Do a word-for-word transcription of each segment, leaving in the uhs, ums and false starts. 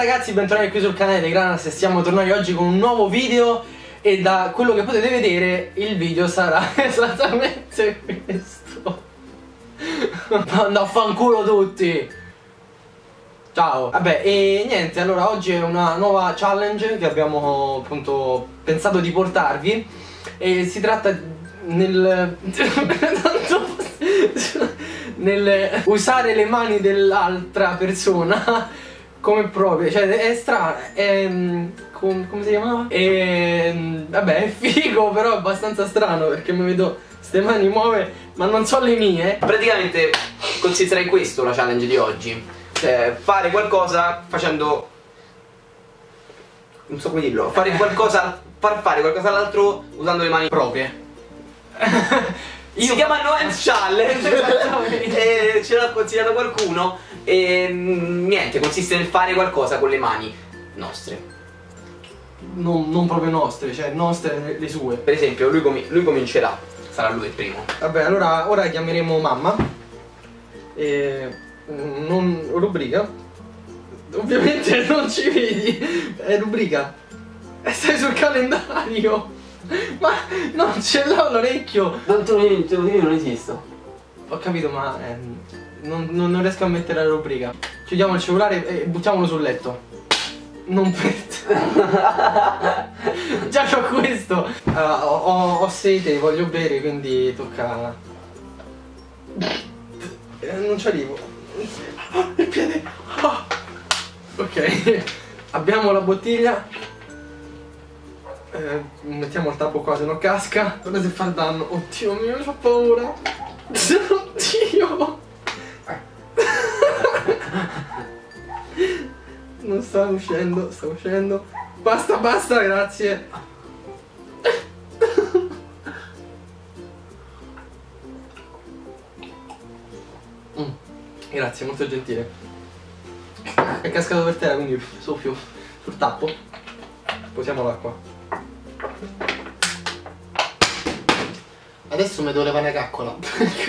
ragazzi, bentornati qui sul canale di Granas e siamo tornati oggi con un nuovo video. E da quello che potete vedere il video sarà esattamente questo. Andò a fanculo tutti. Ciao. Vabbè, e niente, allora oggi è una nuova challenge che abbiamo appunto pensato di portarvi. E si tratta nel... nel usare le mani dell'altra persona come proprie, cioè è strano, è, com, come si chiamava? È, vabbè, è figo, però è abbastanza strano perché mi vedo ste mani muove, ma non so le mie. Praticamente consisterà in questo la challenge di oggi, cioè fare qualcosa facendo, non so come dirlo, fare qualcosa, far fare qualcosa all'altro usando le mani proprie. Io si chiama No hands Challenge e ce l'ha consigliato qualcuno. E niente, consiste nel fare qualcosa con le mani nostre. Non, non proprio nostre, cioè nostre, le sue. Per esempio lui, com lui comincerà, sarà lui il primo. Vabbè, allora ora chiameremo mamma e non rubrica. Ovviamente non ci vedi. È rubrica e stai sul calendario. Ma non ce l'ho l'orecchio! Non tu, io non esisto. Ho capito, ma eh, non, non riesco a mettere la rubrica. Chiudiamo il cellulare e buttiamolo sul letto. Non per... Già c'ho questo! Uh, ho, ho, ho sete, voglio bere, quindi tocca... Non ci arrivo. Oh, il piede! Oh. Ok. Abbiamo la bottiglia. Eh, mettiamo il tappo qua, se no casca. Guarda se fa danno. Oddio mio, ho paura. Oddio. Non sta uscendo, sta uscendo. Basta, basta, grazie. Mm. Grazie, molto gentile. È cascato per terra, quindi soffio sul tappo. Posiamo l'acqua. Adesso mi devo levare la caccola.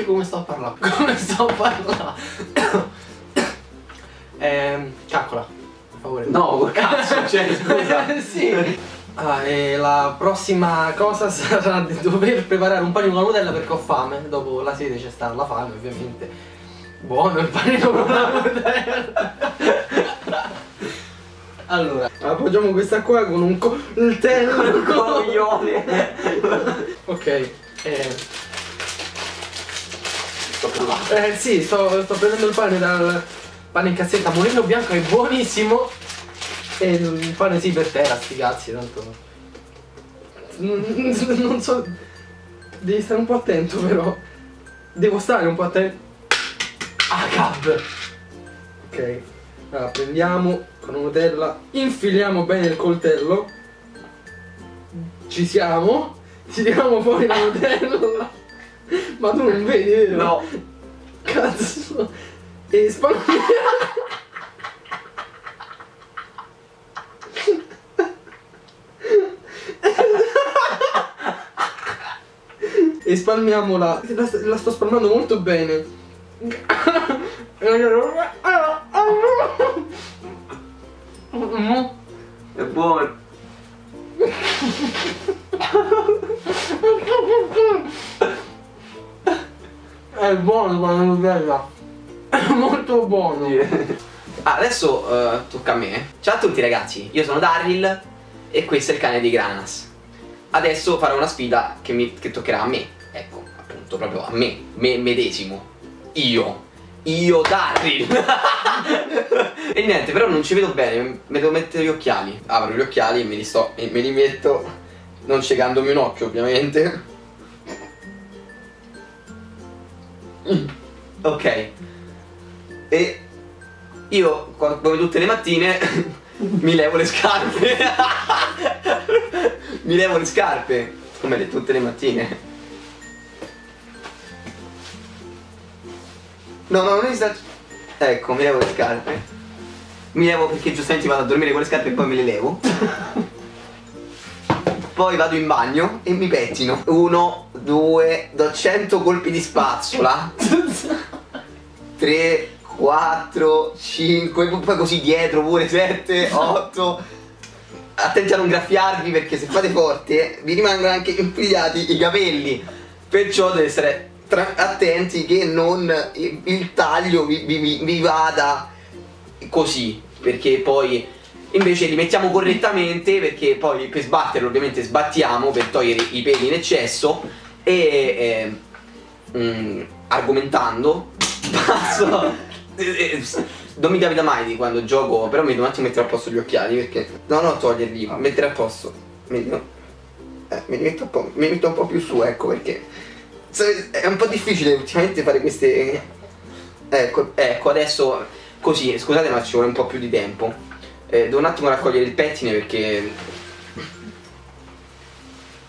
Come sto a parlare? Come sto a parlare? eh, caccola, per favore. No, cazzo, cioè, scusa. Sì. Ah, e la prossima cosa sarà di dover preparare un panino con la Nutella perché ho fame. Dopo la sete c'è stata la fame, ovviamente. Buono il panino con la Nutella. Allora, appoggiamo questa qua con un coltello. Con un coglione. Ok. Eh. Sto provando. Eh sì, sto, sto prendendo il pane dal pane in cassetta. Molino Bianco è buonissimo. E il pane sì per terra, sti cazzi, tanto. Non so. Devi stare un po' attento però. Devo stare un po' attento. Ah, cab! Ok. Allora prendiamo con una Nutella, infiliamo bene il coltello. Ci siamo. Tiriamo fuori la Nutella. Ma tu non vedi, vero? No. Cazzo. E spalmiamo. E spalmiamola. La, la sto spalmando molto bene. È buono. È buono quando non bella. È molto buono. Ah, adesso uh, tocca a me. Ciao a tutti ragazzi, io sono Darril e questo è il canale di Granas. Adesso farò una sfida che, mi, che toccherà a me. Ecco, appunto, proprio a me, me medesimo. Io Io Darril. E niente, però non ci vedo bene, mi devo mettere gli occhiali. Apro gli occhiali e me li, sto, e me li metto, non cecandomi un occhio ovviamente. Mm. Ok. E io, come tutte le mattine, mi levo le scarpe. Mi levo le scarpe, come le, tutte le mattine. No, no, non mi sta... Ecco, mi levo le scarpe. Mi levo perché giustamente vado a dormire con le scarpe e poi me le levo. Poi vado in bagno e mi pettino. Uno, due, do cento colpi di spazzola. Tre, quattro, cinque, poi così dietro pure, sette, otto. Attenti a non graffiarvi, perché se fate forte vi rimangono anche impigliati i capelli. Perciò dovete stare attenti che non il taglio vi, vi, vi vada così, perché poi invece li mettiamo correttamente, perché poi per sbatterlo ovviamente sbattiamo per togliere i peli in eccesso. E eh, mh, argomentando passo. Non mi capita mai di quando gioco, però mi devo un attimo mettere a posto gli occhiali, perché no no toglierli, mettere a posto, mi, no. eh, mi, metto, un po', mi metto un po' più su, ecco, perché è un po' difficile ultimamente fare queste, ecco, ecco adesso così, scusate ma ci vuole un po' più di tempo, eh, devo un attimo raccogliere il pettine perché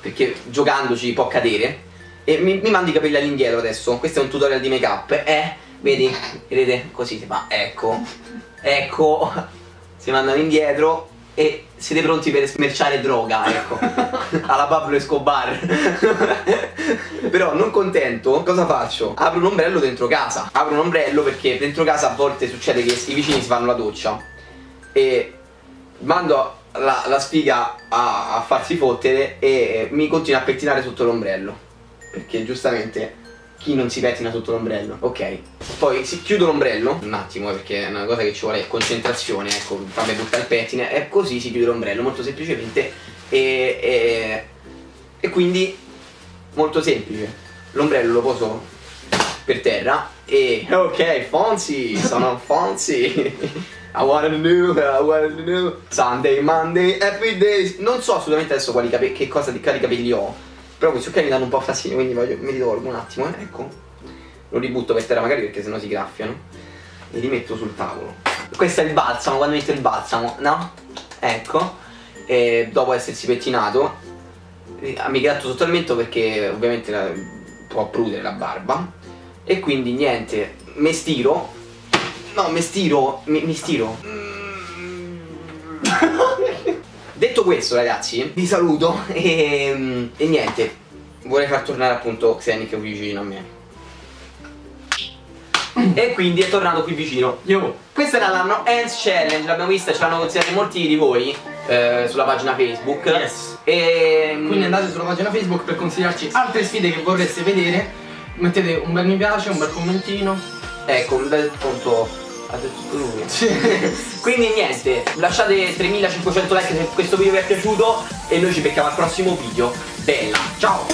perché giocandoci può cadere. E mi, mi mando i capelli all'indietro adesso, questo è un tutorial di make up, eh? Vedi? Vedete? Così si fa, ecco, ecco, si mandano indietro e siete pronti per smerciare droga, ecco, alla Pablo Escobar. Però non contento, cosa faccio? Apro un ombrello dentro casa, apro un ombrello perché dentro casa a volte succede che i vicini si fanno la doccia e mando la, la sfiga a, a farsi fottere e mi continua a pettinare sotto l'ombrello, perché giustamente chi non si pettina sotto l'ombrello? Ok, poi si chiudo l'ombrello un attimo, perché è una cosa che ci vuole concentrazione, ecco, fammi buttare il pettine e così si chiude l'ombrello molto semplicemente e, e, e quindi molto semplice. L'ombrello lo poso per terra e ok, Fonzie, sono Fonzie. I wanna do, I wanna do Sunday, Monday, every day. Non so assolutamente adesso quali che cosa di quali capelli ho, però questi occhiali mi danno un po' fastidio, quindi voglio, me li tolgo un attimo, eh, ecco. Lo ributto per terra magari perché sennò si graffiano. E li metto sul tavolo. Questo è il balsamo, quando metto il balsamo, no? Ecco. E dopo essersi pettinato, mi gratto sotto il mento perché ovviamente la, può prudere la barba. E quindi niente, mi stiro. No, mi stiro, mi stiro. Detto questo ragazzi, vi saluto e, e niente, vorrei far tornare appunto Xenic che è vicino a me. E quindi è tornato qui vicino. Yo. Questa era la No hands Challenge, l'abbiamo vista, ce l'hanno consigliata molti di voi eh, sulla pagina Facebook. Yes. E, quindi andate sulla pagina Facebook per consigliarci altre sfide che vorreste vedere, mettete un bel mi piace, un bel commentino. Ecco, un bel punto. Quindi niente, lasciate tremilacinquecento like se questo video vi è piaciuto e noi ci becchiamo al prossimo video. Bella, ciao!